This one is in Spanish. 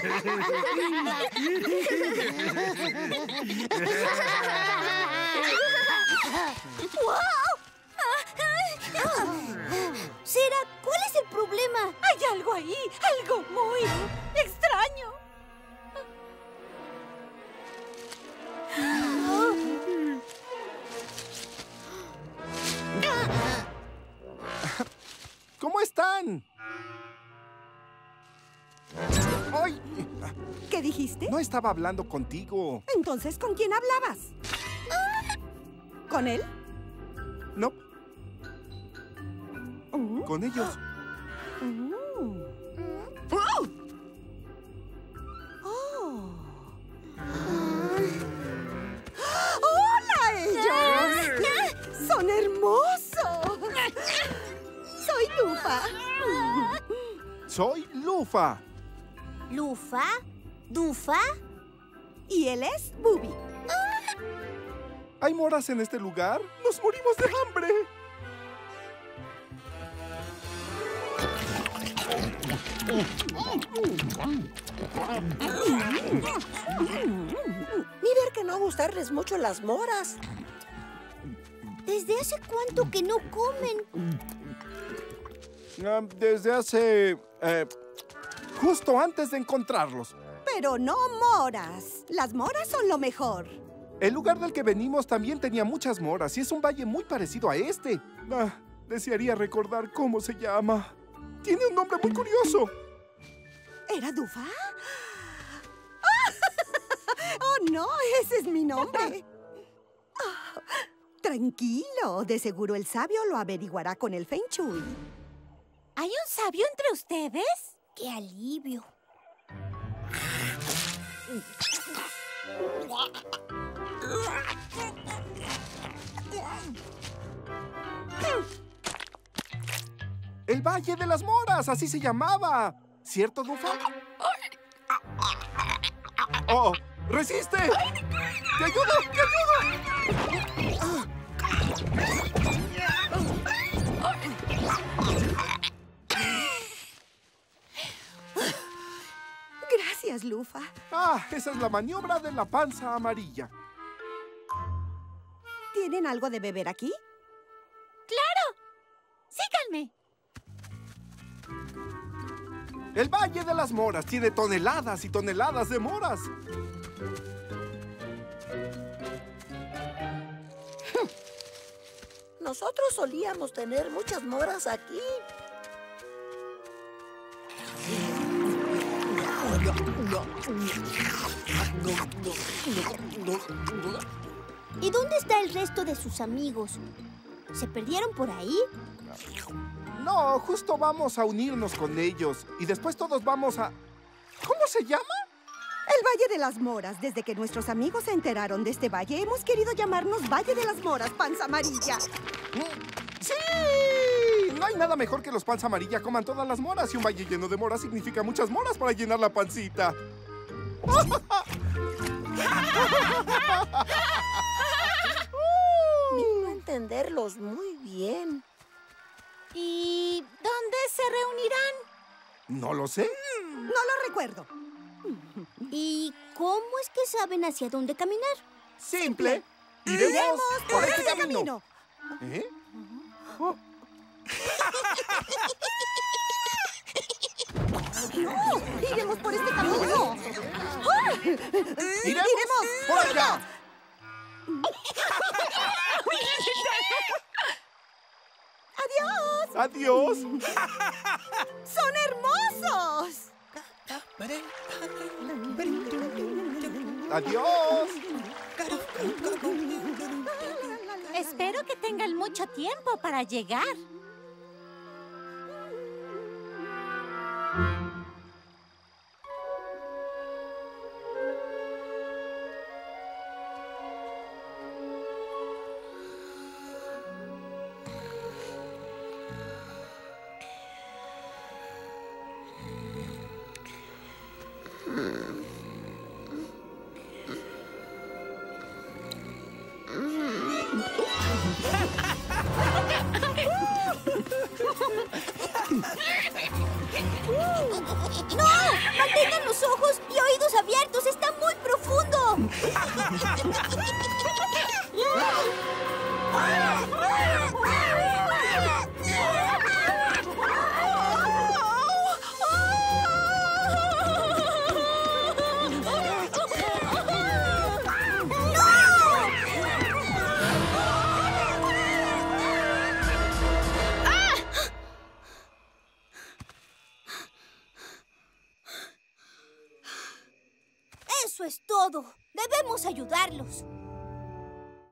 Sera, ¿cuál es el problema? Hay algo ahí, algo muy extraño. ¿Cómo están? ¡Ay! ¿Qué dijiste? No estaba hablando contigo. Entonces, ¿con quién hablabas? ¿Con él? No. Con ellos. ¡Hola, ellos! ¡Son hermosos! Soy Dufa. Soy Lufa. Lufa, Dufa. Y él es Bubi. ¿Hay moras en este lugar? ¡Nos morimos de hambre! Ni ver que no gustarles mucho las moras. ¿Desde hace cuánto que no comen? Desde hace... justo antes de encontrarlos. Pero no moras. Las moras son lo mejor. El lugar del que venimos también tenía muchas moras y es un valle muy parecido a este. Ah, desearía recordar cómo se llama. Tiene un nombre muy curioso. ¿Era Dufa? ¡Oh, no! Ese es mi nombre. Oh, tranquilo. De seguro el sabio lo averiguará con el Feng Shui. ¿Hay un sabio entre ustedes? ¡Qué alivio! ¡El Valle de las Moras! ¡Así se llamaba! ¿Cierto, Dufa? ¡Oh! ¡Resiste! ¡Te ayudo! ¡Te ayudo! Gracias, Lufa. Ah, esa es la maniobra de la panza amarilla. ¿Tienen algo de beber aquí? ¡Claro! ¡Síganme! El Valle de las Moras tiene toneladas y toneladas de moras. Nosotros solíamos tener muchas moras aquí. ¿Y dónde está el resto de sus amigos? ¿Se perdieron por ahí? No, justo vamos a unirnos con ellos. Y después todos vamos a... ¿Cómo se llama? El Valle de las Moras. Desde que nuestros amigos se enteraron de este valle, hemos querido llamarnos Valle de las Moras, Panza Amarilla. ¡Sí! No hay nada mejor que los Panza Amarilla coman todas las moras. Y un valle lleno de moras significa muchas moras para llenar la pancita. Debo entenderlos muy bien. ¿Y dónde se reunirán? No lo sé. No lo recuerdo. ¿Y cómo es que saben hacia dónde caminar? Simple. Iremos por este camino. ¿Eh? Oh. ¡No! ¡Iremos por este camino! ¡Oh! ¡Iremos por acá! ¡Adiós! ¡Adiós! ¡Son hermosos! ¡Adiós! Espero que tengan mucho tiempo para llegar. ¡No! ¡Mantengan los ojos y oídos abiertos! ¡Está muy profundo! Eso es todo. Debemos ayudarlos.